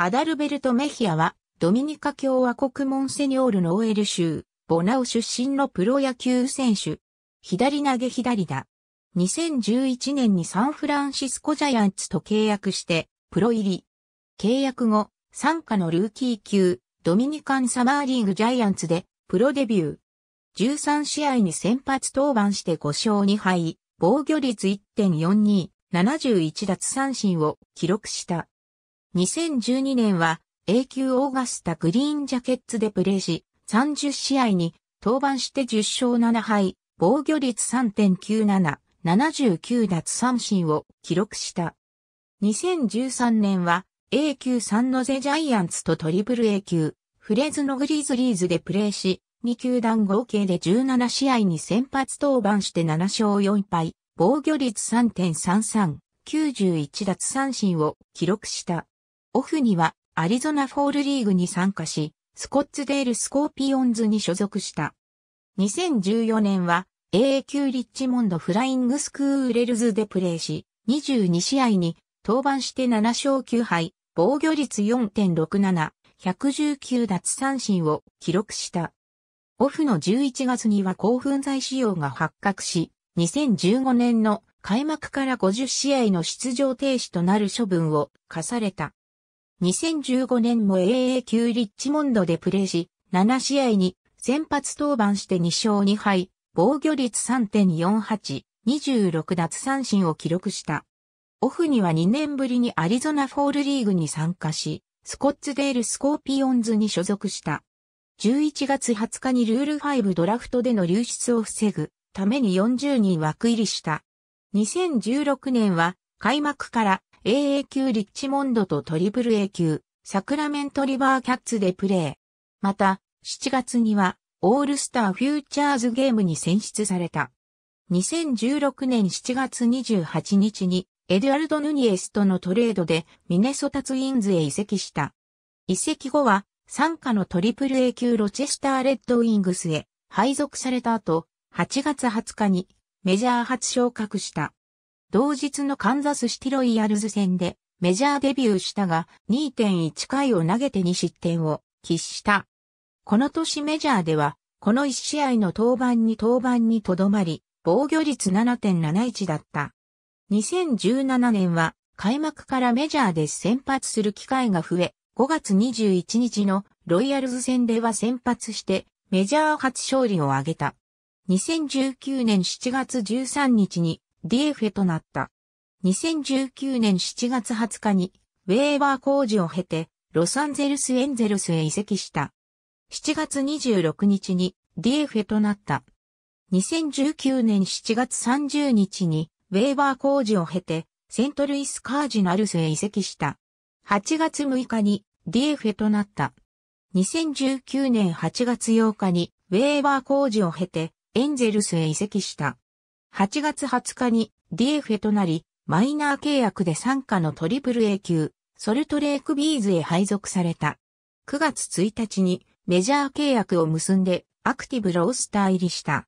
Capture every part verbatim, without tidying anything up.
アダルベルト・メヒアは、ドミニカ共和国モンセニョールのオエル州、ボナオ出身のプロ野球選手。左投げ左打。にせんじゅういちねんにサンフランシスコジャイアンツと契約して、プロ入り。契約後、傘下のルーキー級、ドミニカンサマーリーグジャイアンツで、プロデビュー。じゅうさんしあいに先発登板してごしょうにはい、防御率 いってんよんに、ななじゅういちだつさんしんを記録した。にせんじゅうにねんは、A 級オーガスタグリーンジャケッツでプレーし、さんじゅっしあいに登板してじゅっしょうななはい、防御率 さんてんきゅうなな、ななじゅうきゅうだつさんしんを記録した。にせんじゅうさんねんは A 級サンノゼジャイアンツとトリプル A 級フレズノグリズリーズでプレーし、にきゅうだん合計でじゅうななしあいに先発登板してななしょうよんぱい、防御率 さんてんさんさん、きゅうじゅういちだつさんしんを記録した。オフにはアリゾナフォールリーグに参加し、スコッツデールスコーピオンズに所属した。にせんじゅうよねんは エー 級リッチモンドフライングスクーレルズでプレーし、にじゅうにしあいに登板してななしょうきゅうはい、防御率 よんてんろくなな、ひゃくじゅうきゅうだつさんしんを記録した。オフのじゅういちがつには興奮剤使用が発覚し、にせんじゅうごねんの開幕からごじゅっしあいの出場停止となる処分を課された。にせんじゅうごねんも エー 級リッチモンドでプレーし、ななしあいに先発登板してにしょうにはい、防御率 さんてんよんはち、にじゅうろくだつさんしんを記録した。オフにはにねんぶりにアリゾナフォールリーグに参加し、スコッツデールスコーピオンズに所属した。じゅういちがつはつかにルールファイブドラフトでの流出を防ぐためによんじゅうにん枠入りした。にせんじゅうろくねんは開幕からエー 級リッチモンドとトリプル A 級、サクラメントリバーキャッツでプレー。また、しちがつには、オールスターフューチャーズゲームに選出された。にせんじゅうろくねんしちがつにじゅうはちにちに、エドゥアルド・ヌニエスとのトレードで、ミネソタツインズへ移籍した。移籍後は、傘下のトリプル A 級ロチェスター・レッドウィングスへ配属された後、はちがつはつかに、メジャー初昇格した。同日のカンザスシティロイヤルズ戦でメジャーデビューしたが にてんいちかいを投げてにしってんを喫した。この年メジャーではこのいちしあいの登板に登板にとどまり防御率 ななてんなないち だった。にせんじゅうななねんは開幕からメジャーで先発する機会が増えごがつにじゅういちにちのロイヤルズ戦では先発してメジャー初勝利を挙げた。にせんじゅうきゅうねんしちがつじゅうさんにちにディーエフエー となった。にせんじゅうきゅうねんしちがつはつかに、ウェーバー工事を経て、ロサンゼルスエンゼルスへ移籍した。しちがつにじゅうろくにちに ディーエフエー となった。にせんじゅうきゅうねんしちがつさんじゅうにちに、ウェーバー工事を経て、セントルイスカージナルスへ移籍した。はちがつむいかに ディーエフエー となった。にせんじゅうきゅうねんはちがつようかに、ウェーバー工事を経て、エンゼルスへ移籍した。はちがつはつかに ディーエフエー となり、マイナー契約で傘下のトリプル A 級、ソルトレークビーズへ配属された。くがつついたちにメジャー契約を結んでアクティブロースター入りした。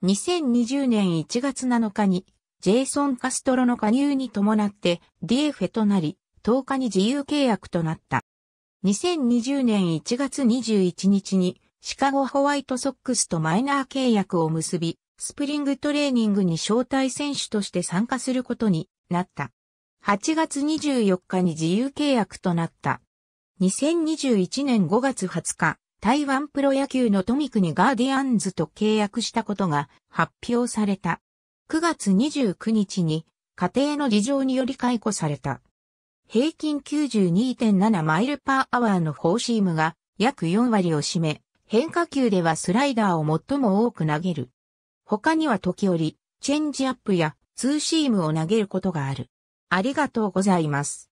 にせんにじゅうねんいちがつなのかにジェイソン・カストロの加入に伴って ディーエフエー となり、とおかに自由契約となった。にせんにじゅうねんいちがつにじゅういちにちにシカゴホワイトソックスとマイナー契約を結び、スプリングトレーニングに招待選手として参加することになった。はちがつにじゅうよっかに自由契約となった。にせんにじゅういちねんごがつはつか、台湾プロ野球の富国ガーディアンズと契約したことが発表された。くがつにじゅうくにちに家庭の事情により解雇された。平均 きゅうじゅうにてんなな マイルパーアワーのフォーシームが約よんわりを占め、変化球ではスライダーを最も多く投げる。他には時折、チェンジアップやツーシームを投げることがある。ありがとうございます。